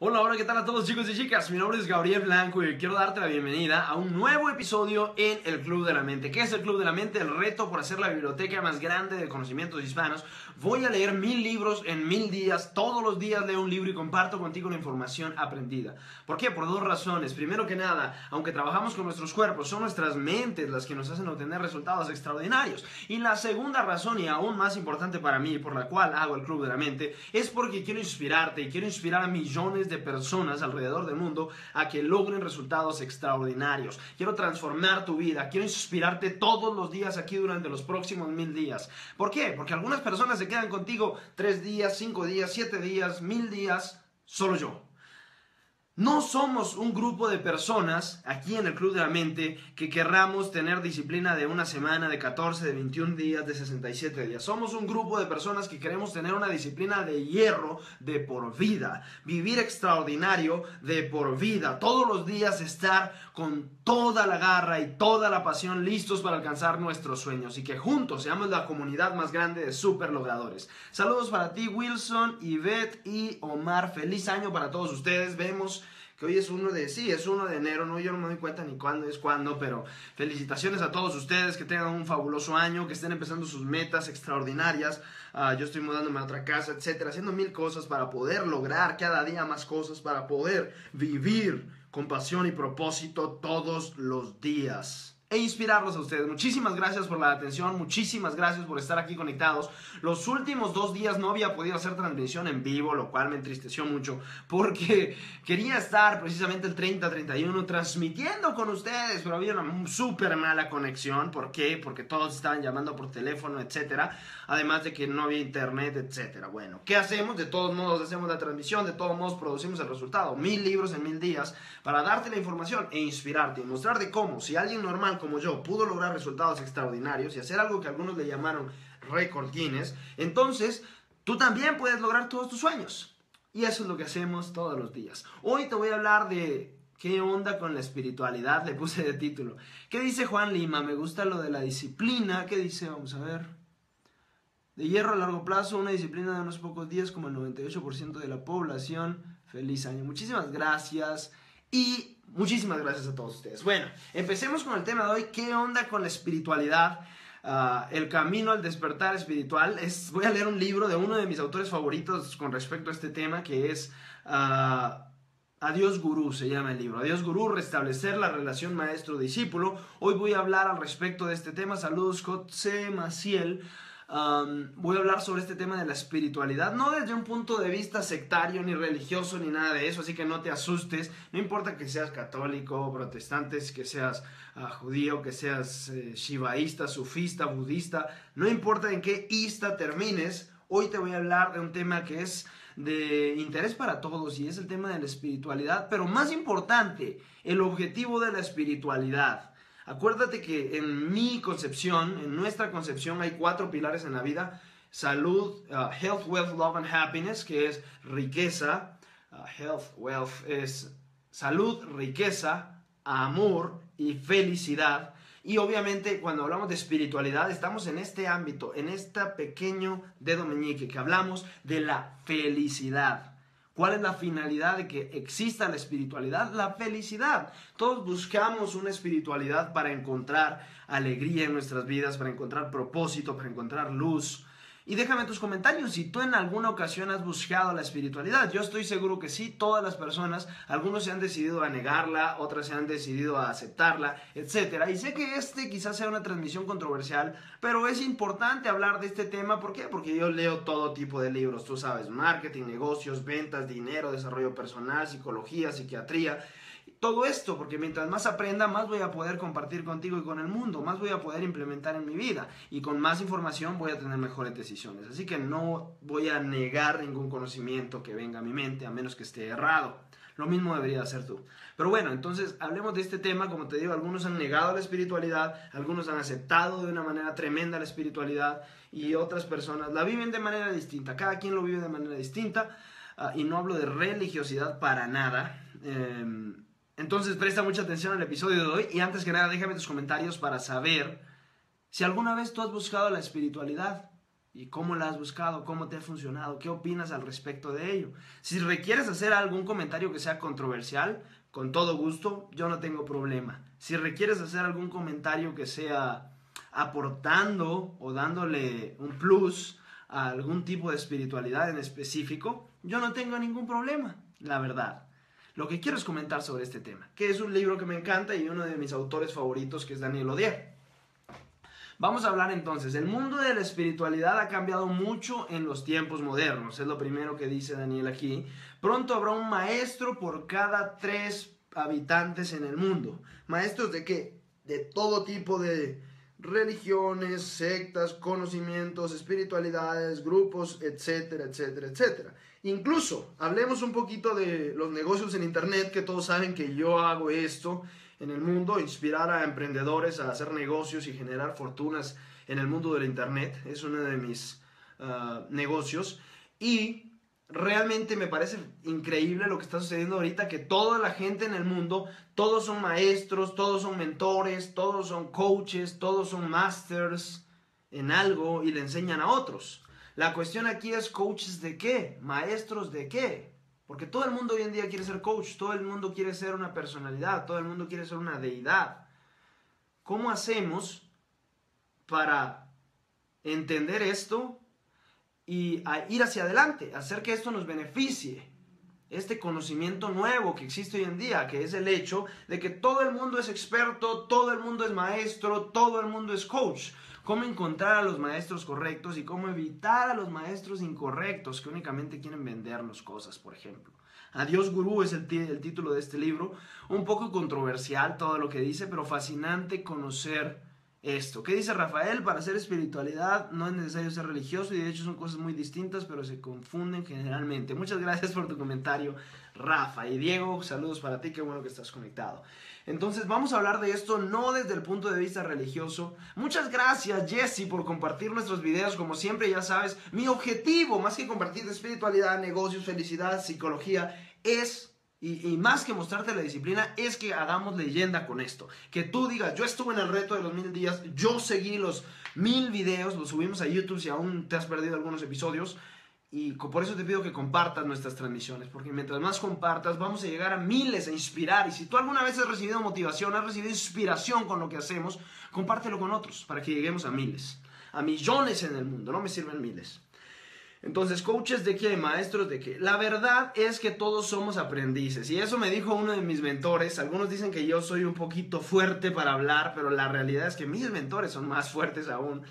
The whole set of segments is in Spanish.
Hola, hola, ¿qué tal a todos chicos y chicas? Mi nombre es Gabriel Blanco y quiero darte la bienvenida a un nuevo episodio en el Club de la Mente. ¿Qué es el Club de la Mente? El reto por hacer la biblioteca más grande de conocimientos hispanos. Voy a leer 1000 libros en 1000 días. Todos los días leo un libro y comparto contigo la información aprendida. ¿Por qué? Por dos razones. Primero que nada, aunque trabajamos con nuestros cuerpos, son nuestras mentes las que nos hacen obtener resultados extraordinarios. Y la segunda razón, y aún más importante para mí, por la cual hago el Club de la Mente, es porque quiero inspirarte y quiero inspirar a millones de personas alrededor del mundo a que logren resultados extraordinarios. Quiero transformar tu vida, quiero inspirarte todos los días aquí durante los próximos 1000 días. ¿Por qué? Porque algunas personas se quedan contigo 3 días, 5 días, 7 días, 1000 días, solo yo. No somos un grupo de personas aquí en el Club de la Mente que querramos tener disciplina de una semana, de 14, de 21 días, de 67 días. Somos un grupo de personas que queremos tener una disciplina de hierro de por vida, vivir extraordinario de por vida, todos los días estar con toda la garra y toda la pasión listos para alcanzar nuestros sueños y que juntos seamos la comunidad más grande de super logradores. Saludos para ti, Wilson, Yvette y Omar. Feliz año para todos ustedes. Vemos que hoy es uno de enero, no, yo no me doy cuenta ni cuándo es cuándo, pero felicitaciones a todos ustedes, que tengan un fabuloso año, que estén empezando sus metas extraordinarias. Yo estoy mudándome a otra casa, etcétera, haciendo 1000 cosas para poder lograr cada día más cosas, para poder vivir con pasión y propósito todos los días e inspirarlos a ustedes. Muchísimas gracias por la atención, muchísimas gracias por estar aquí conectados. Los últimos 2 días no había podido hacer transmisión en vivo, lo cual me entristeció mucho, porque quería estar precisamente el 30-31 transmitiendo con ustedes, pero había una súper mala conexión. ¿Por qué? Porque todos estaban llamando por teléfono, etcétera, además de que no había internet, etcétera. Bueno, ¿qué hacemos? De todos modos hacemos la transmisión, de todos modos producimos el resultado, 1000 libros en 1000 días, para darte la información e inspirarte, y mostrarte cómo, si alguien normal como yo pudo lograr resultados extraordinarios y hacer algo que algunos le llamaron récord Guinness, entonces tú también puedes lograr todos tus sueños. Y eso es lo que hacemos todos los días. Hoy te voy a hablar de qué onda con la espiritualidad, le puse de título. ¿Qué dice Juan Lima? Me gusta lo de la disciplina. ¿Qué dice? Vamos a ver. De hierro a largo plazo, una disciplina de unos pocos días, como el 98% de la población. Feliz año. Muchísimas gracias. Y muchísimas gracias a todos ustedes. Bueno, empecemos con el tema de hoy. ¿Qué onda con la espiritualidad? El camino al despertar espiritual. Voy a leer un libro de uno de mis autores favoritos con respecto a este tema, que es Adiós Gurú, se llama el libro. Adiós Gurú, restablecer la relación maestro-discípulo. Hoy voy a hablar al respecto de este tema. Saludos, José Maciel. Voy a hablar sobre este tema de la espiritualidad, no desde un punto de vista sectario, ni religioso, ni nada de eso, así que no te asustes. No importa que seas católico, protestante, que seas judío, que seas shivaísta, sufista, budista, no importa en qué ista termines, hoy te voy a hablar de un tema que es de interés para todos, y es el tema de la espiritualidad, pero más importante, el objetivo de la espiritualidad. Acuérdate que en mi concepción, en nuestra concepción, hay 4 pilares en la vida. Salud, health, wealth, love and happiness, que es riqueza. Health, wealth es salud, riqueza, amor y felicidad. Y obviamente cuando hablamos de espiritualidad estamos en este ámbito, en este pequeño dedo meñique, que hablamos de la felicidad. ¿Cuál es la finalidad de que exista la espiritualidad? La felicidad. Todos buscamos una espiritualidad para encontrar alegría en nuestras vidas, para encontrar propósito, para encontrar luz. Y déjame tus comentarios si tú en alguna ocasión has buscado la espiritualidad. Yo estoy seguro que sí, todas las personas, algunos se han decidido a negarla, otras se han decidido a aceptarla, etc. Y sé que quizás sea una transmisión controversial, pero es importante hablar de este tema. ¿Por qué? Porque yo leo todo tipo de libros, tú sabes, marketing, negocios, ventas, dinero, desarrollo personal, psicología, psiquiatría. Todo esto, porque mientras más aprenda, más voy a poder compartir contigo y con el mundo, más voy a poder implementar en mi vida, y con más información voy a tener mejores decisiones. Así que no voy a negar ningún conocimiento que venga a mi mente, a menos que esté errado. Lo mismo debería hacer tú. Pero bueno, entonces hablemos de este tema. Como te digo, algunos han negado la espiritualidad, algunos han aceptado de una manera tremenda la espiritualidad, y otras personas la viven de manera distinta. Cada quien lo vive de manera distinta, y no hablo de religiosidad para nada. Entonces presta mucha atención al episodio de hoy, y antes que nada déjame tus comentarios para saber si alguna vez tú has buscado la espiritualidad. y cómo la has buscado, cómo te ha funcionado, qué opinas al respecto de ello. Si requieres hacer algún comentario que sea controversial, con todo gusto, yo no tengo problema. Si requieres hacer algún comentario que sea aportando o dándole un plus a algún tipo de espiritualidad en específico, yo no tengo ningún problema, la verdad. Lo que quiero es comentar sobre este tema, que es un libro que me encanta y uno de mis autores favoritos, que es Daniel Odier. Vamos a hablar entonces, el mundo de la espiritualidad ha cambiado mucho en los tiempos modernos, es lo primero que dice Daniel aquí. Pronto habrá un maestro por cada 3 habitantes en el mundo. ¿Maestros de qué? De todo tipo de religiones, sectas, conocimientos, espiritualidades, grupos, etcétera, etcétera, etcétera. Incluso, hablemos un poquito de los negocios en internet, que todos saben que yo hago esto en el mundo, inspirar a emprendedores a hacer negocios y generar fortunas en el mundo del internet, es uno de mis negocios, y realmente me parece increíble lo que está sucediendo ahorita, que toda la gente en el mundo, todos son maestros, todos son mentores, todos son coaches, todos son masters en algo y le enseñan a otros. La cuestión aquí es coaches de qué, maestros de qué, porque todo el mundo hoy en día quiere ser coach, todo el mundo quiere ser una personalidad, todo el mundo quiere ser una deidad. ¿Cómo hacemos para entender esto y ir hacia adelante, hacer que esto nos beneficie? Este conocimiento nuevo que existe hoy en día, que es el hecho de que todo el mundo es experto, todo el mundo es maestro, todo el mundo es coach. Cómo encontrar a los maestros correctos y cómo evitar a los maestros incorrectos que únicamente quieren vendernos cosas, por ejemplo. Adiós Gurú es el título de este libro, un poco controversial todo lo que dice, pero fascinante conocer esto. ¿Qué dice Rafael? Para hacer espiritualidad no es necesario ser religioso y de hecho son cosas muy distintas, pero se confunden generalmente. Muchas gracias por tu comentario, Rafa. Y Diego, saludos para ti, qué bueno que estás conectado. Entonces vamos a hablar de esto no desde el punto de vista religioso. Muchas gracias Jesse por compartir nuestros videos, como siempre ya sabes, mi objetivo más que compartir de espiritualidad, negocios, felicidad, psicología, es, y más que mostrarte la disciplina, es que hagamos leyenda con esto. Que tú digas, yo estuve en el reto de los 1000 días, yo seguí los 1000 videos, los subimos a YouTube si aún te has perdido algunos episodios. Y por eso te pido que compartas nuestras transmisiones, porque mientras más compartas vamos a llegar a miles, a inspirar. Y si tú alguna vez has recibido motivación, has recibido inspiración con lo que hacemos, compártelo con otros para que lleguemos a miles, a millones en el mundo. No me sirven miles. Entonces, ¿coaches de qué? ¿Maestros de qué? La verdad es que todos somos aprendices. Y eso me dijo uno de mis mentores. Algunos dicen que yo soy un poquito fuerte para hablar, pero la realidad es que mis mentores son más fuertes aún.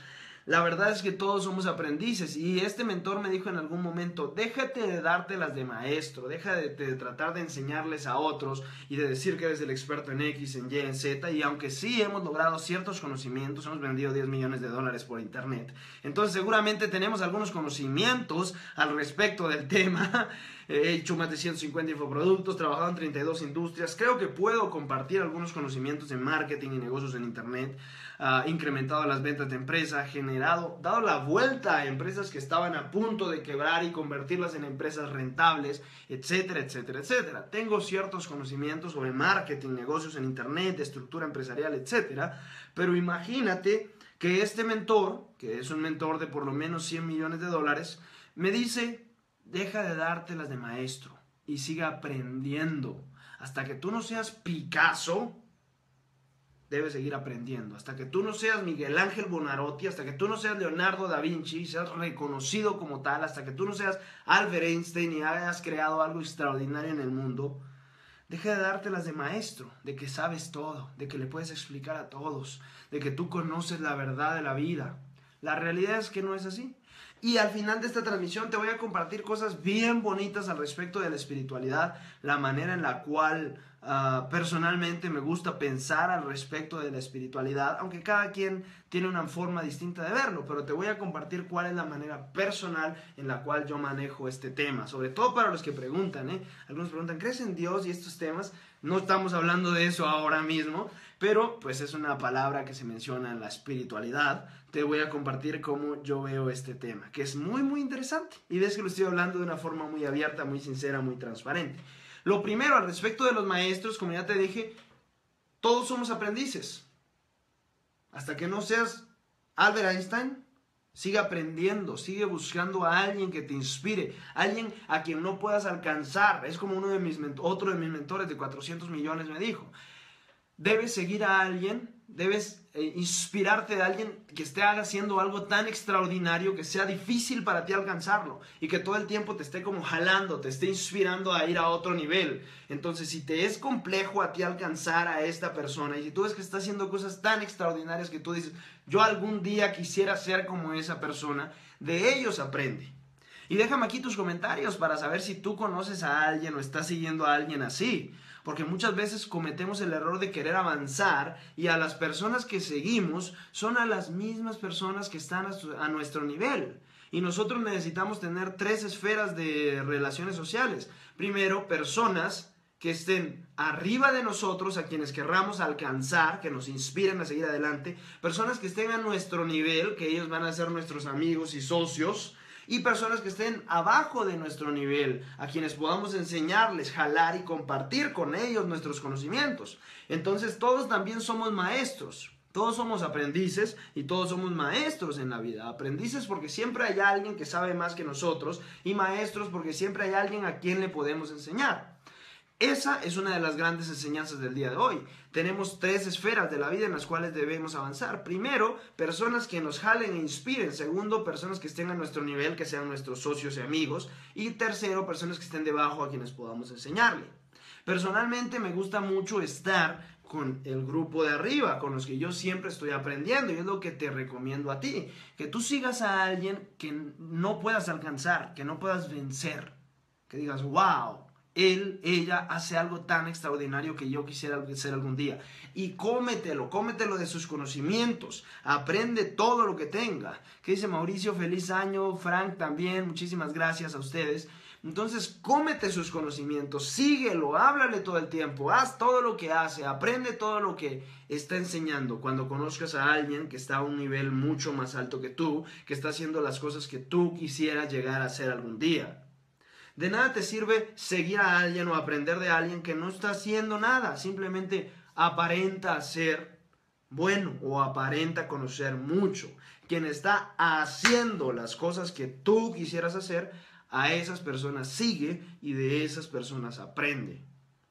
La verdad es que todos somos aprendices y este mentor me dijo en algún momento, déjate de dártelas de maestro, deja de tratar de enseñarles a otros y de decir que eres el experto en X, en Y, en Z, y aunque sí hemos logrado ciertos conocimientos, hemos vendido $10 millones por internet, entonces seguramente tenemos algunos conocimientos al respecto del tema, he hecho más de 150 infoproductos, trabajado en 32 industrias, creo que puedo compartir algunos conocimientos en marketing y negocios en internet, incrementado las ventas de empresa, dado la vuelta a empresas que estaban a punto de quebrar y convertirlas en empresas rentables, etcétera, etcétera, etcétera. Tengo ciertos conocimientos sobre marketing, negocios en internet, estructura empresarial, etcétera, pero imagínate que este mentor, que es un mentor de por lo menos $100 millones, me dice, deja de dártelas de maestro y siga aprendiendo. Hasta que tú no seas Picasso, debes seguir aprendiendo, hasta que tú no seas Miguel Ángel Buonarroti, hasta que tú no seas Leonardo da Vinci, seas reconocido como tal, hasta que tú no seas Albert Einstein y hayas creado algo extraordinario en el mundo, deja de dártelas de maestro, de que sabes todo, de que le puedes explicar a todos, de que tú conoces la verdad de la vida. La realidad es que no es así. Y al final de esta transmisión te voy a compartir cosas bien bonitas al respecto de la espiritualidad, la manera en la cual personalmente me gusta pensar al respecto de la espiritualidad, aunque cada quien tiene una forma distinta de verlo, pero te voy a compartir cuál es la manera personal en la cual yo manejo este tema, sobre todo para los que preguntan, algunos preguntan, ¿crees en Dios y estos temas? No estamos hablando de eso ahora mismo, pero pues es una palabra que se menciona en la espiritualidad. Te voy a compartir cómo yo veo este tema, que es muy muy interesante, y ves que lo estoy hablando de una forma muy abierta, muy sincera, muy transparente. Lo primero, al respecto de los maestros, como ya te dije, todos somos aprendices. Hasta que no seas Albert Einstein, Sigue aprendiendo, sigue buscando a alguien que te inspire, alguien a quien no puedas alcanzar. Es como otro de mis mentores de 400 millones me dijo. Debes seguir a alguien, debes inspirarte de alguien que esté haciendo algo tan extraordinario que sea difícil para ti alcanzarlo y que todo el tiempo te esté como jalando, te esté inspirando a ir a otro nivel. Entonces, si te es complejo a ti alcanzar a esta persona y si tú ves que está haciendo cosas tan extraordinarias que tú dices, yo algún día quisiera ser como esa persona, de ellos aprende. Y déjame aquí tus comentarios para saber si tú conoces a alguien o estás siguiendo a alguien así. Porque muchas veces cometemos el error de querer avanzar y a las personas que seguimos son a las mismas personas que están a nuestro nivel. Y nosotros necesitamos tener 3 esferas de relaciones sociales. Primero, personas que estén arriba de nosotros, a quienes querramos alcanzar, que nos inspiren a seguir adelante. Personas que estén a nuestro nivel, que ellos van a ser nuestros amigos y socios. Y personas que estén abajo de nuestro nivel, a quienes podamos enseñarles, jalar y compartir con ellos nuestros conocimientos. Entonces todos también somos maestros, todos somos aprendices y todos somos maestros en la vida. Aprendices porque siempre hay alguien que sabe más que nosotros y maestros porque siempre hay alguien a quien le podemos enseñar. Esa es una de las grandes enseñanzas del día de hoy. Tenemos 3 esferas de la vida en las cuales debemos avanzar. Primero, personas que nos jalen e inspiren. Segundo, personas que estén a nuestro nivel, que sean nuestros socios y amigos. Y tercero, personas que estén debajo a quienes podamos enseñarle. Personalmente me gusta mucho estar con el grupo de arriba, con los que yo siempre estoy aprendiendo, y es lo que te recomiendo a ti, que tú sigas a alguien que no puedas alcanzar, que no puedas vencer, que digas, wow, él, ella hace algo tan extraordinario que yo quisiera hacer algún día. Y cómetelo de sus conocimientos. Aprende todo lo que tenga. ¿Qué dice Mauricio? Feliz año. Frank también. Muchísimas gracias a ustedes. Entonces, cómete sus conocimientos. Síguelo. Háblale todo el tiempo. Haz todo lo que hace. Aprende todo lo que está enseñando. Cuando conozcas a alguien que está a un nivel mucho más alto que tú, que está haciendo las cosas que tú quisieras llegar a hacer algún día. De nada te sirve seguir a alguien o aprender de alguien que no está haciendo nada. Simplemente aparenta ser bueno o aparenta conocer mucho. Quien está haciendo las cosas que tú quisieras hacer, a esas personas sigue y de esas personas aprende.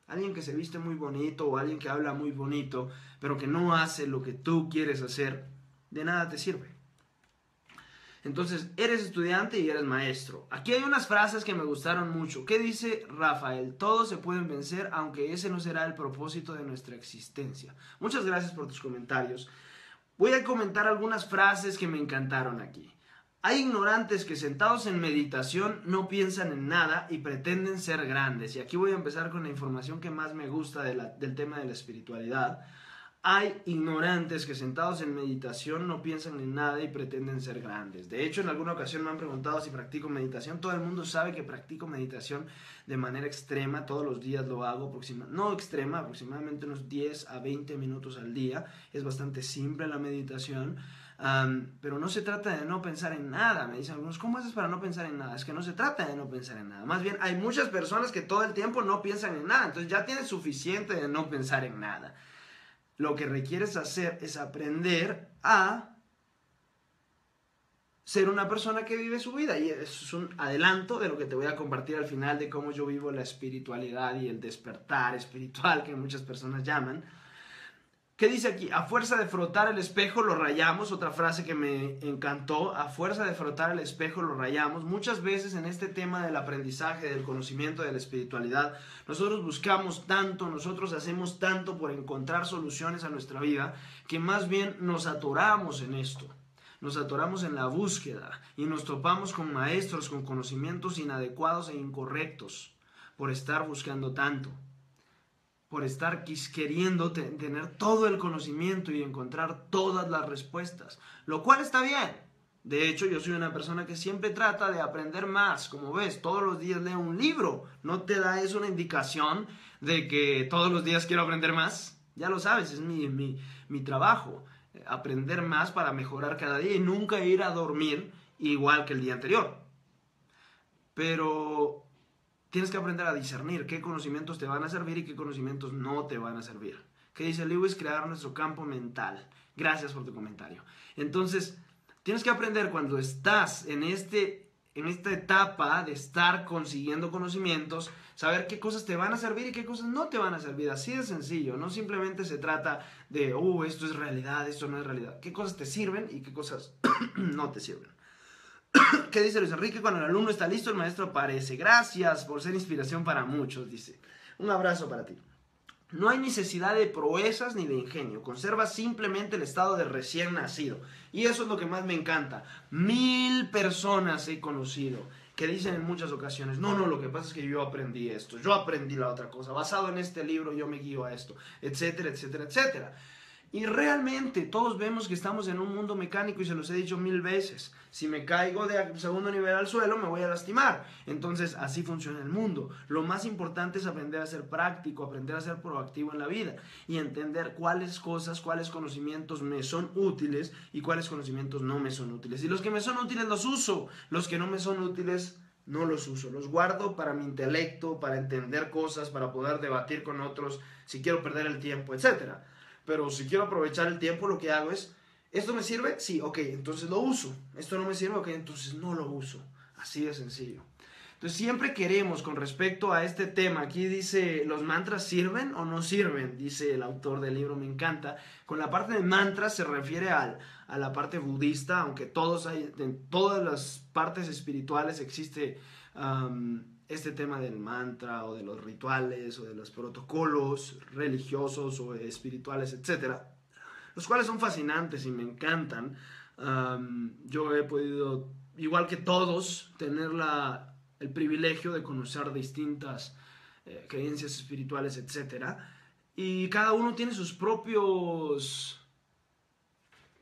Alguien que se viste muy bonito o alguien que habla muy bonito, pero que no hace lo que tú quieres hacer, de nada te sirve. Entonces, eres estudiante y eres maestro. Aquí hay unas frases que me gustaron mucho. ¿Qué dice Rafael? Todos se pueden vencer, aunque ese no será el propósito de nuestra existencia. Muchas gracias por tus comentarios. Voy a comentar algunas frases que me encantaron aquí. Hay ignorantes que sentados en meditación no piensan en nada y pretenden ser grandes. Y aquí voy a empezar con la información que más me gusta del tema de la espiritualidad. Hay ignorantes que sentados en meditación no piensan en nada y pretenden ser grandes. De hecho, en alguna ocasión me han preguntado si practico meditación. Todo el mundo sabe que practico meditación de manera extrema. Todos los días lo hago, aproximadamente unos 10 a 20 minutos al día. Es bastante simple la meditación. Pero no se trata de no pensar en nada. Me dicen algunos, ¿cómo haces para no pensar en nada? Es que no se trata de no pensar en nada. Más bien, hay muchas personas que todo el tiempo no piensan en nada. Entonces ya tienes suficiente de no pensar en nada. Lo que requieres hacer es aprender a ser una persona que vive su vida. Y eso es un adelanto de lo que te voy a compartir al final de cómo yo vivo la espiritualidad y el despertar espiritual que muchas personas llaman. ¿Qué dice aquí? A fuerza de frotar el espejo lo rayamos. Otra frase que me encantó. A fuerza de frotar el espejo lo rayamos. Muchas veces en este tema del aprendizaje, del conocimiento, de la espiritualidad, nosotros buscamos tanto, nosotros hacemos tanto por encontrar soluciones a nuestra vida, que más bien nos atoramos en esto. Nos atoramos en la búsqueda y nos topamos con maestros, con conocimientos inadecuados e incorrectos por estar buscando tanto. Por estar queriendo tener todo el conocimiento y encontrar todas las respuestas, lo cual está bien. De hecho, yo soy una persona que siempre trata de aprender más. Como ves, todos los días leo un libro. ¿No te da eso una indicación de que todos los días quiero aprender más? Ya lo sabes, es mi trabajo, aprender más para mejorar cada día y nunca ir a dormir igual que el día anterior. Pero tienes que aprender a discernir qué conocimientos te van a servir y qué conocimientos no te van a servir. ¿Qué dice Lewis? Crear nuestro campo mental. Gracias por tu comentario. Entonces, Tienes que aprender cuando estás en esta etapa de estar consiguiendo conocimientos, saber qué cosas te van a servir y qué cosas no te van a servir. Así de sencillo, no simplemente se trata de, esto es realidad, esto no es realidad. ¿Qué cosas te sirven y qué cosas no te sirven? ¿Qué dice Luis Enrique? Cuando el alumno está listo, el maestro aparece. Gracias por ser inspiración para muchos, dice. Un abrazo para ti. No hay necesidad de proezas ni de ingenio. Conserva simplemente el estado de recién nacido. Y eso es lo que más me encanta. 1000 personas he conocido que dicen en muchas ocasiones, no, lo que pasa es que yo aprendí esto, yo aprendí la otra cosa, basado en este libro yo me guío a esto, etcétera, etcétera, etcétera. Y realmente todos vemos que estamos en un mundo mecánico y se los he dicho 1000 veces. Si me caigo de segundo nivel al suelo me voy a lastimar. Entonces así funciona el mundo. Lo más importante es aprender a ser práctico, aprender a ser proactivo en la vida y entender cuáles cosas, cuáles conocimientos me son útiles y cuáles conocimientos no me son útiles. Y los que me son útiles los uso, los que no me son útiles no los uso, los guardo para mi intelecto, para entender cosas, para poder debatir con otros, si quiero perder el tiempo, etcétera. Pero si quiero aprovechar el tiempo, lo que hago es, ¿esto me sirve? Sí, ok, entonces lo uso. ¿Esto no me sirve? Ok, entonces no lo uso. Así de sencillo. Entonces siempre queremos, con respecto a este tema, aquí dice, ¿los mantras sirven o no sirven? Dice el autor del libro, me encanta. Con la parte de mantras se refiere a la parte budista, aunque en todas las partes espirituales existe este tema del mantra o de los rituales o de los protocolos religiosos o espirituales, etcétera, los cuales son fascinantes y me encantan. Yo he podido, igual que todos, tener el privilegio de conocer distintas creencias espirituales, etcétera, y cada uno tiene sus propios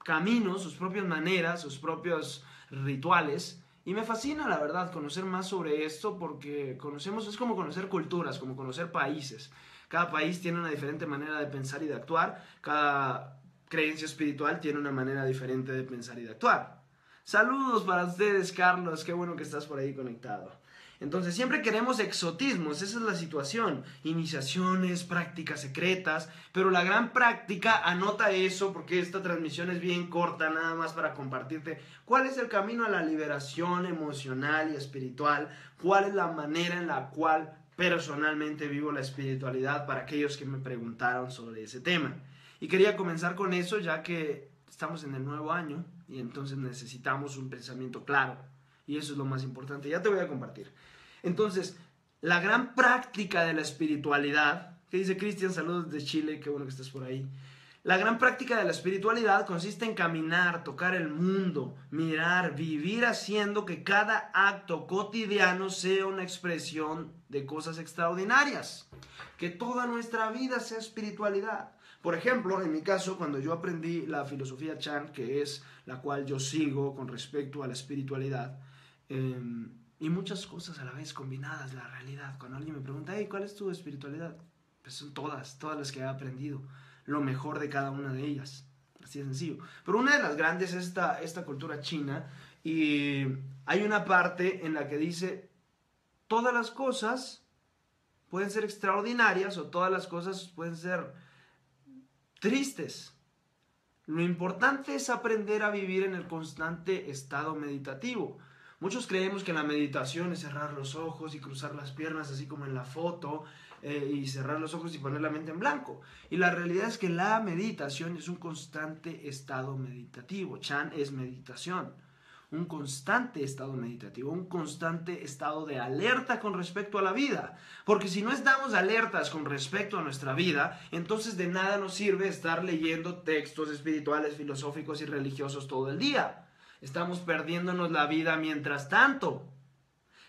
caminos, sus propias maneras, sus propios rituales. Y me fascina, la verdad, conocer más sobre esto porque es como conocer culturas, como conocer países. Cada país tiene una diferente manera de pensar y de actuar. Cada creencia espiritual tiene una manera diferente de pensar y de actuar. Saludos para ustedes, Carlos. Qué bueno que estás por ahí conectado. Entonces, siempre queremos exotismos. Esa es la situación. Iniciaciones, prácticas secretas. Pero la gran práctica, anota eso, porque esta transmisión es bien corta, nada más para compartirte cuál es el camino a la liberación emocional y espiritual. Cuál es la manera en la cual personalmente vivo la espiritualidad, para aquellos que me preguntaron sobre ese tema. Y quería comenzar con eso, ya que estamos en el nuevo año y entonces necesitamos un pensamiento claro. Y eso es lo más importante. Ya te voy a compartir. Entonces, la gran práctica de la espiritualidad, que dice Cristian, saludos de Chile, qué bueno que estás por ahí. La gran práctica de la espiritualidad consiste en caminar, tocar el mundo, mirar, vivir haciendo que cada acto cotidiano sea una expresión de cosas extraordinarias. Que toda nuestra vida sea espiritualidad. Por ejemplo, en mi caso, cuando yo aprendí la filosofía Chan, que es la cual yo sigo con respecto a la espiritualidad, y muchas cosas a la vez combinadas, la realidad. Cuando alguien me pregunta, hey, ¿cuál es tu espiritualidad? Pues son todas las que he aprendido, lo mejor de cada una de ellas, así de sencillo. Pero una de las grandes es esta cultura china, y hay una parte en la que dice, todas las cosas pueden ser extraordinarias o todas las cosas pueden ser tristes. Lo importante es aprender a vivir en el constante estado meditativo. Muchos creemos que la meditación es cerrar los ojos y cruzar las piernas así como en la foto, y cerrar los ojos y poner la mente en blanco. Y la realidad es que la meditación es un constante estado meditativo. Chan es meditación. Un constante estado meditativo, un constante estado de alerta con respecto a la vida. Porque si no estamos alertas con respecto a nuestra vida, entonces de nada nos sirve estar leyendo textos espirituales, filosóficos y religiosos todo el día. Estamos perdiéndonos la vida mientras tanto.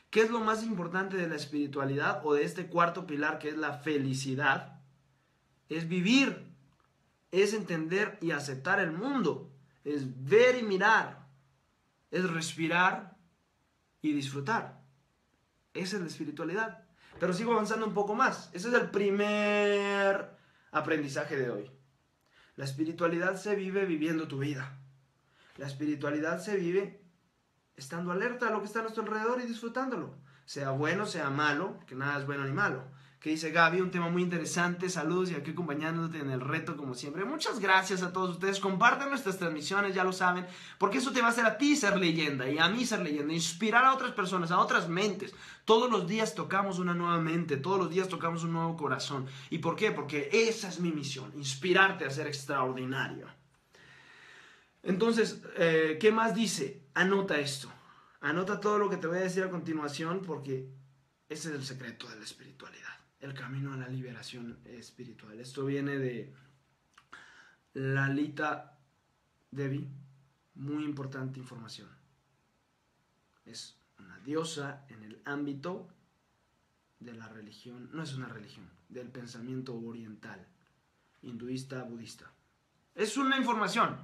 ¿Qué es lo más importante de la espiritualidad o de este cuarto pilar que es la felicidad? Es vivir, es entender y aceptar el mundo, es ver y mirar. Es respirar y disfrutar. Esa es la espiritualidad. Pero sigo avanzando un poco más. Ese es el primer aprendizaje de hoy. La espiritualidad se vive viviendo tu vida. La espiritualidad se vive estando alerta a lo que está a nuestro alrededor y disfrutándolo. Sea bueno, sea malo, que nada es bueno ni malo. que dice Gaby, un tema muy interesante, saludos y aquí acompañándote en el reto como siempre. Muchas gracias a todos ustedes, compartan nuestras transmisiones, ya lo saben, porque eso te va a hacer a ti ser leyenda y a mí ser leyenda, inspirar a otras personas, a otras mentes. Todos los días tocamos una nueva mente, todos los días tocamos un nuevo corazón. ¿Y por qué? Porque esa es mi misión, inspirarte a ser extraordinario. Entonces, ¿qué más dice? Anota esto, anota todo lo que te voy a decir a continuación porque ese es el secreto de la espiritualidad. El camino a la liberación espiritual. Esto viene de Lalita Devi. Muy importante información. Es una diosa en el ámbito de la religión. No es una religión. Del pensamiento oriental. Hinduista, budista. Es una información.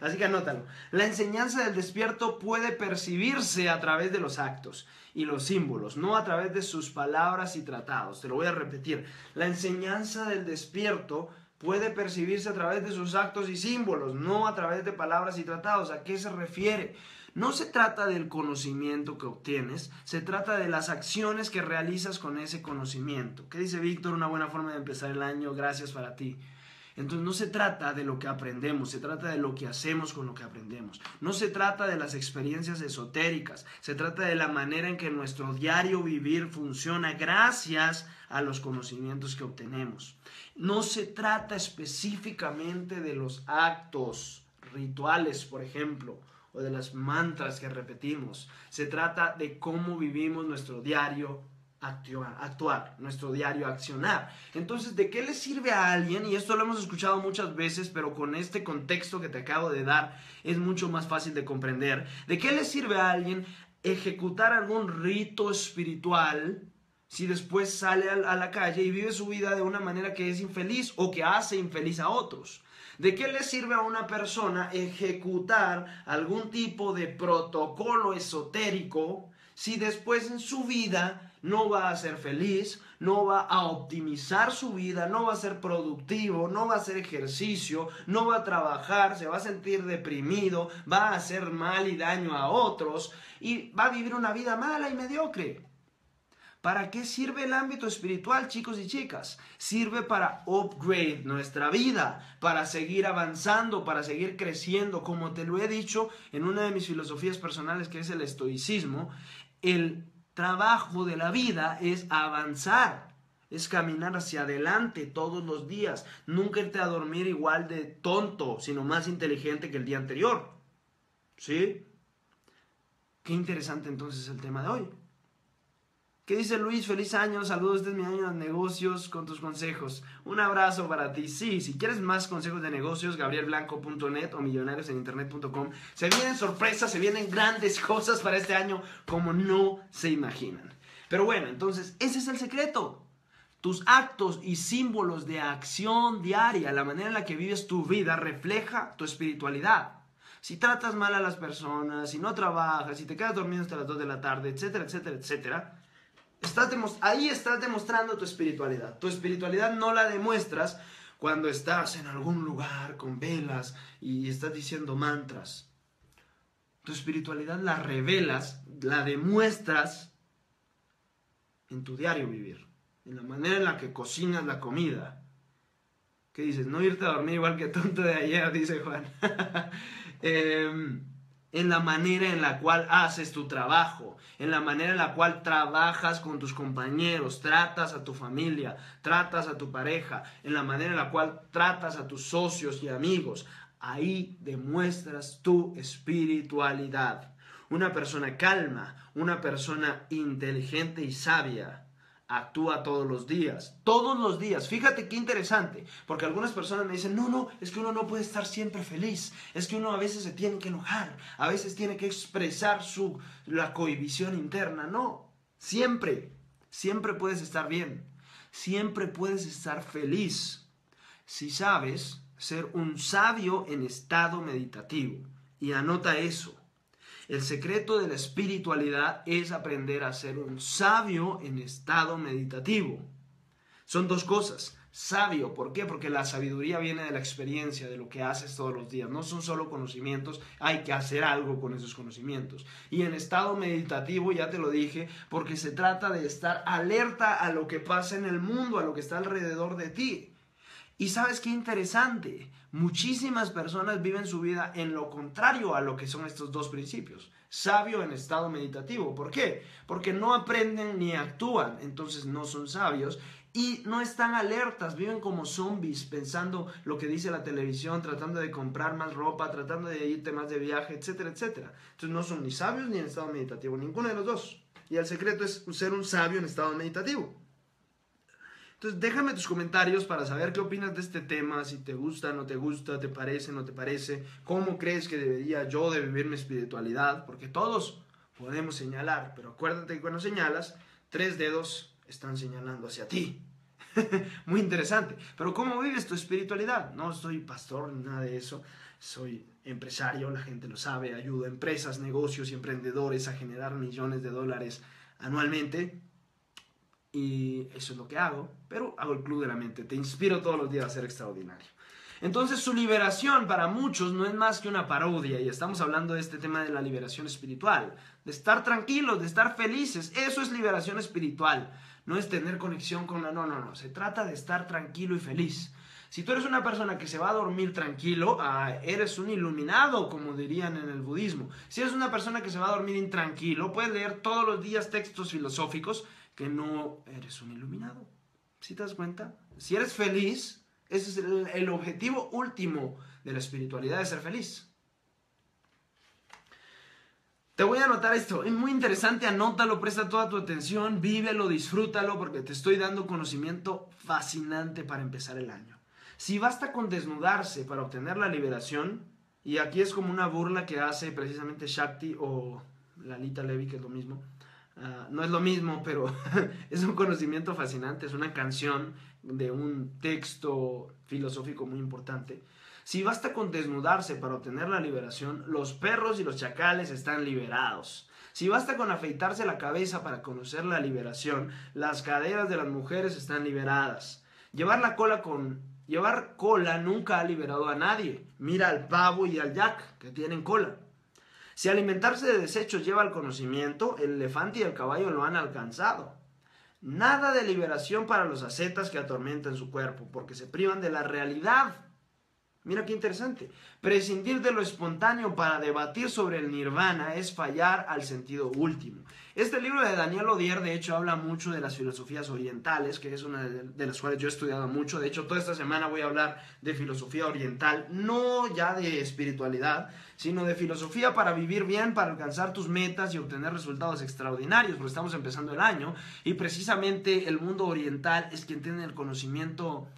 Así que anótalo. La enseñanza del despierto puede percibirse a través de los actos y los símbolos, no a través de sus palabras y tratados. Te lo voy a repetir. La enseñanza del despierto puede percibirse a través de sus actos y símbolos, no a través de palabras y tratados. ¿A qué se refiere? No se trata del conocimiento que obtienes, se trata de las acciones que realizas con ese conocimiento. ¿Qué dice Víctor? Una buena forma de empezar el año. Gracias para ti. Entonces no se trata de lo que aprendemos, se trata de lo que hacemos con lo que aprendemos. No se trata de las experiencias esotéricas, se trata de la manera en que nuestro diario vivir funciona gracias a los conocimientos que obtenemos. No se trata específicamente de los actos rituales, por ejemplo, o de las mantras que repetimos. Se trata de cómo vivimos nuestro diario actuar, nuestro diario accionar. Entonces, ¿de qué le sirve a alguien? Y esto lo hemos escuchado muchas veces, pero con este contexto que te acabo de dar es mucho más fácil de comprender. ¿De qué le sirve a alguien ejecutar algún rito espiritual si después sale a la calle y vive su vida de una manera que es infeliz o que hace infeliz a otros? ¿De qué le sirve a una persona ejecutar algún tipo de protocolo esotérico si después en su vida no va a ser feliz, no va a optimizar su vida, no va a ser productivo, no va a hacer ejercicio, no va a trabajar, se va a sentir deprimido, va a hacer mal y daño a otros y va a vivir una vida mala y mediocre? ¿Para qué sirve el ámbito espiritual, chicos y chicas? Sirve para upgrade nuestra vida, para seguir avanzando, para seguir creciendo. Como te lo he dicho en una de mis filosofías personales, que es el estoicismo, el trabajo de la vida es avanzar, es caminar hacia adelante todos los días, nunca irte a dormir igual de tonto, sino más inteligente que el día anterior. ¿Sí? Qué interesante entonces el tema de hoy. ¿Qué dice Luis? Feliz año, saludos, este es mi año de negocios con tus consejos. Un abrazo para ti. Sí, si quieres más consejos de negocios, gabrielblanco.net o millonarioseninternet.com. Se vienen sorpresas, se vienen grandes cosas para este año como no se imaginan. Pero bueno, entonces ese es el secreto. Tus actos y símbolos de acción diaria, la manera en la que vives tu vida, refleja tu espiritualidad. Si tratas mal a las personas, si no trabajas, si te quedas dormido hasta las 2 de la tarde, etcétera, etcétera, etcétera, ahí estás demostrando tu espiritualidad. Tu espiritualidad no la demuestras cuando estás en algún lugar con velas y estás diciendo mantras. Tu espiritualidad la revelas, la demuestras en tu diario vivir, en la manera en la que cocinas la comida. ¿Qué dices? No irte a dormir igual que tonto de ayer, dice Juan. En la manera en la cual haces tu trabajo, en la manera en la cual trabajas con tus compañeros, tratas a tu familia, tratas a tu pareja, en la manera en la cual tratas a tus socios y amigos. Ahí demuestras tu espiritualidad. Una persona calma, una persona inteligente y sabia, actúa todos los días. Todos los días. Fíjate qué interesante. Porque algunas personas me dicen, no, es que uno no puede estar siempre feliz. Es que uno a veces se tiene que enojar. A veces tiene que expresar la cohibición interna. No. Siempre. Siempre puedes estar bien. Siempre puedes estar feliz. Si sabes ser un sabio en estado meditativo. Y anota eso. El secreto de la espiritualidad es aprender a ser un sabio en estado meditativo. Son dos cosas, sabio. ¿Por qué? Porque la sabiduría viene de la experiencia, de lo que haces todos los días. No son solo conocimientos, hay que hacer algo con esos conocimientos. Y en estado meditativo, ya te lo dije, porque se trata de estar alerta a lo que pasa en el mundo, a lo que está alrededor de ti. Y ¿sabes qué interesante? Muchísimas personas viven su vida en lo contrario a lo que son estos dos principios. Sabio en estado meditativo. ¿Por qué? Porque no aprenden ni actúan, entonces no son sabios y no están alertas, viven como zombies pensando lo que dice la televisión, tratando de comprar más ropa, tratando de irte más de viaje, etcétera, etcétera. Entonces no son ni sabios ni en estado meditativo, ninguno de los dos. Y el secreto es ser un sabio en estado meditativo. Entonces déjame tus comentarios para saber qué opinas de este tema, si te gusta, no te gusta, te parece, no te parece, cómo crees que debería yo de vivir mi espiritualidad, porque todos podemos señalar, pero acuérdate que cuando señalas, 3 dedos están señalando hacia ti. Muy interesante, pero ¿cómo vives tu espiritualidad? No soy pastor ni nada de eso, soy empresario, la gente lo sabe, ayudo a empresas, negocios y emprendedores a generar millones de dólares anualmente. Y eso es lo que hago, pero hago el Club de la Mente, te inspiro todos los días a ser extraordinario. Entonces su liberación para muchos no es más que una parodia, y estamos hablando de este tema de la liberación espiritual, de estar tranquilos, de estar felices, eso es liberación espiritual, no es tener conexión con la... No, se trata de estar tranquilo y feliz. Si tú eres una persona que se va a dormir tranquilo, eres un iluminado, como dirían en el budismo. Si eres una persona que se va a dormir intranquilo, puedes leer todos los días textos filosóficos, que no eres un iluminado. ¿Sí te das cuenta? Si eres feliz, ese es el objetivo último de la espiritualidad, de ser feliz. Te voy a anotar esto, es muy interesante, anótalo, presta toda tu atención, vívelo, disfrútalo, porque te estoy dando conocimiento fascinante para empezar el año. Si basta con desnudarse para obtener la liberación, y aquí es como una burla que hace precisamente Shakti o Lalita Devi, que es lo mismo, no es lo mismo, pero es un conocimiento fascinante, es una canción de un texto filosófico muy importante. Si basta con desnudarse para obtener la liberación, los perros y los chacales están liberados. Si basta con afeitarse la cabeza para conocer la liberación, las caderas de las mujeres están liberadas. Llevar cola nunca ha liberado a nadie. Mira al pavo y al yak, que tienen cola. Si alimentarse de desechos lleva al conocimiento, el elefante y el caballo lo han alcanzado. Nada de liberación para los ascetas que atormentan su cuerpo, porque se privan de la realidad. Mira qué interesante. Prescindir de lo espontáneo para debatir sobre el nirvana es fallar al sentido último. Este libro de Daniel Odier, de hecho, habla mucho de las filosofías orientales, que es una de las cuales yo he estudiado mucho. De hecho, toda esta semana voy a hablar de filosofía oriental, no ya de espiritualidad, sino de filosofía para vivir bien, para alcanzar tus metas y obtener resultados extraordinarios, porque estamos empezando el año y precisamente el mundo oriental es quien tiene el conocimiento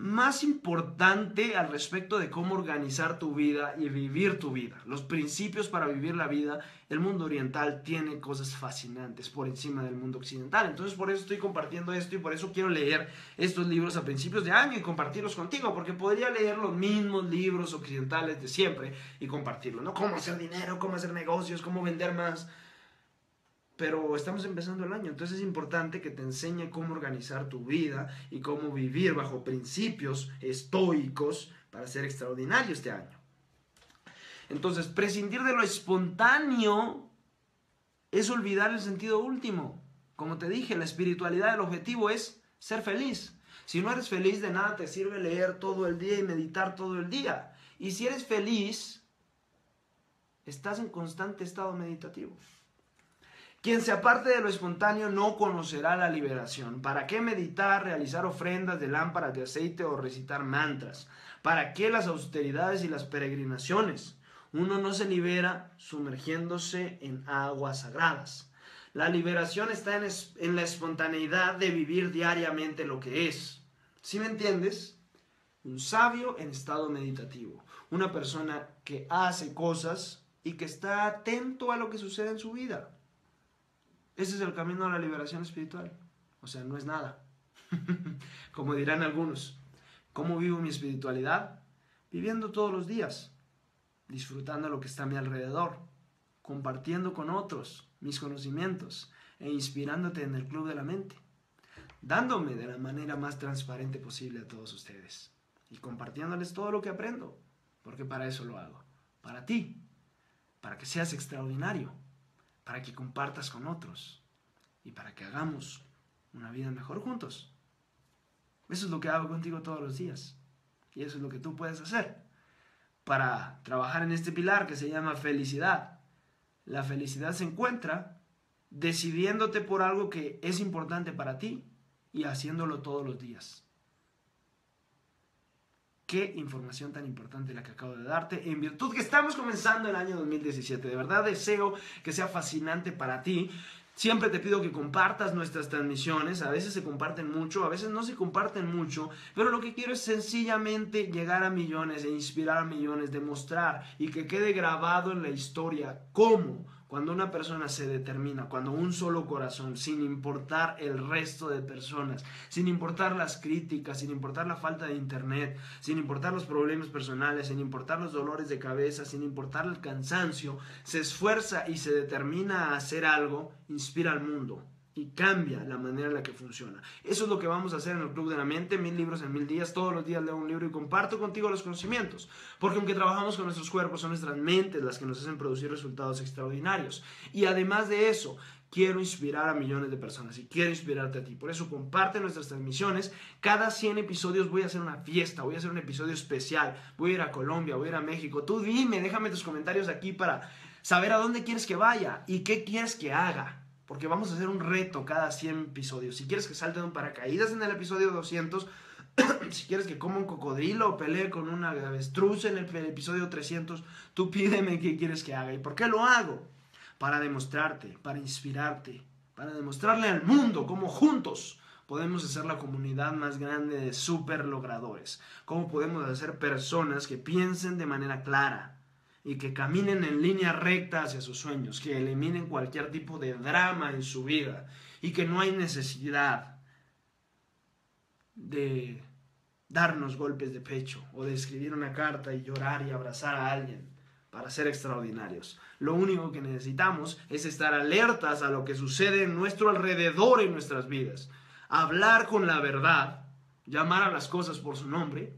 más importante al respecto de cómo organizar tu vida y vivir tu vida. Los principios para vivir la vida, el mundo oriental tiene cosas fascinantes por encima del mundo occidental. Entonces por eso estoy compartiendo esto y por eso quiero leer estos libros a principios de año y compartirlos contigo, porque podría leer los mismos libros occidentales de siempre y compartirlos, ¿no? Cómo hacer dinero, cómo hacer negocios, cómo vender más. Pero estamos empezando el año, entonces es importante que te enseñe cómo organizar tu vida y cómo vivir bajo principios estoicos para ser extraordinario este año. Entonces, prescindir de lo espontáneo es olvidar el sentido último. Como te dije, la espiritualidad, el objetivo es ser feliz. Si no eres feliz, de nada te sirve leer todo el día y meditar todo el día. Y si eres feliz, estás en constante estado meditativo. Quien se aparte de lo espontáneo no conocerá la liberación. ¿Para qué meditar, realizar ofrendas de lámparas de aceite o recitar mantras? ¿Para qué las austeridades y las peregrinaciones? Uno no se libera sumergiéndose en aguas sagradas. La liberación está en la espontaneidad de vivir diariamente lo que es. ¿Sí me entiendes? Un sabio en estado meditativo. Una persona que hace cosas y que está atento a lo que sucede en su vida. Ese es el camino a la liberación espiritual. O sea, no es nada. Como dirán algunos, ¿cómo vivo mi espiritualidad? Viviendo todos los días, disfrutando lo que está a mi alrededor, compartiendo con otros mis conocimientos e inspirándote en el Club de la Mente. dándome de la manera más transparente posible a todos ustedes y compartiéndoles todo lo que aprendo, porque para eso lo hago, para ti, para que seas extraordinario, para que compartas con otros y para que hagamos una vida mejor juntos. Eso es lo que hago contigo todos los días y eso es lo que tú puedes hacer para trabajar en este pilar que se llama felicidad. La felicidad se encuentra decidiéndote por algo que es importante para ti y haciéndolo todos los días. Qué información tan importante la que acabo de darte, en virtud que estamos comenzando el año 2017. De verdad deseo que sea fascinante para ti. Siempre te pido que compartas nuestras transmisiones. A veces se comparten mucho, a veces no se comparten mucho, pero lo que quiero es sencillamente llegar a millones e inspirar a millones, demostrar y que quede grabado en la historia cómo cuando una persona se determina, cuando un solo corazón, sin importar el resto de personas, sin importar las críticas, sin importar la falta de internet, sin importar los problemas personales, sin importar los dolores de cabeza, sin importar el cansancio, se esfuerza y se determina a hacer algo, inspira al mundo y cambia la manera en la que funciona. Eso es lo que vamos a hacer en el Club de la Mente, 1000 libros en 1000 días, todos los días leo un libro y comparto contigo los conocimientos, porque aunque trabajamos con nuestros cuerpos, son nuestras mentes las que nos hacen producir resultados extraordinarios. Y además de eso, quiero inspirar a millones de personas y quiero inspirarte a ti. Por eso comparte nuestras transmisiones. Cada 100 episodios voy a hacer una fiesta, voy a hacer un episodio especial, voy a ir a Colombia, voy a ir a México. Tú dime, déjame tus comentarios aquí para saber a dónde quieres que vaya y qué quieres que haga. Porque vamos a hacer un reto cada 100 episodios. Si quieres que salte de un paracaídas en el episodio 200, si quieres que coma un cocodrilo o pelee con una avestruz en el episodio 300, tú pídeme qué quieres que haga. ¿Y por qué lo hago? Para demostrarte, para inspirarte, para demostrarle al mundo cómo juntos podemos hacer la comunidad más grande de super logradores. Cómo podemos hacer personas que piensen de manera clara y que caminen en línea recta hacia sus sueños, que eliminen cualquier tipo de drama en su vida y que no hay necesidad de darnos golpes de pecho o de escribir una carta y llorar y abrazar a alguien para ser extraordinarios. Lo único que necesitamos es estar alertas a lo que sucede en nuestro alrededor, en nuestras vidas, hablar con la verdad, llamar a las cosas por su nombre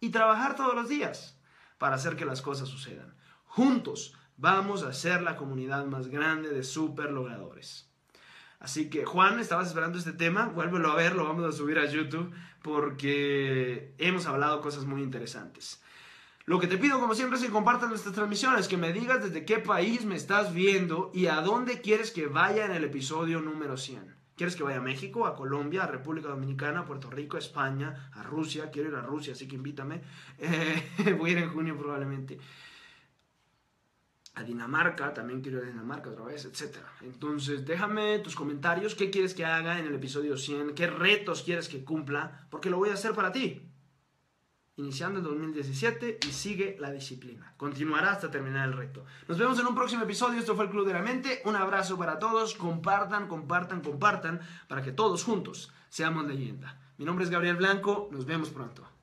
y trabajar todos los días para hacer que las cosas sucedan. Juntos vamos a ser la comunidad más grande de super logradores. Así que, Juan, estabas esperando este tema, vuélvelo a ver, lo vamos a subir a YouTube, porque hemos hablado cosas muy interesantes. Lo que te pido, como siempre, es que compartas nuestras transmisiones, que me digas desde qué país me estás viendo y a dónde quieres que vaya en el episodio número 100. ¿Quieres que vaya a México, a Colombia, a República Dominicana, a Puerto Rico, a España, a Rusia? Quiero ir a Rusia, así que invítame. Voy a ir en junio probablemente. A Dinamarca, también quiero ir a Dinamarca otra vez, etc. Entonces, déjame tus comentarios. ¿Qué quieres que haga en el episodio 100? ¿Qué retos quieres que cumpla? Porque lo voy a hacer para ti. Iniciando el 2017 y sigue la disciplina. Continuará hasta terminar el reto. Nos vemos en un próximo episodio. Esto fue el Club de la Mente. Un abrazo para todos. Compartan, compartan, compartan para que todos juntos seamos leyenda. Mi nombre es Gabriel Blanco. Nos vemos pronto.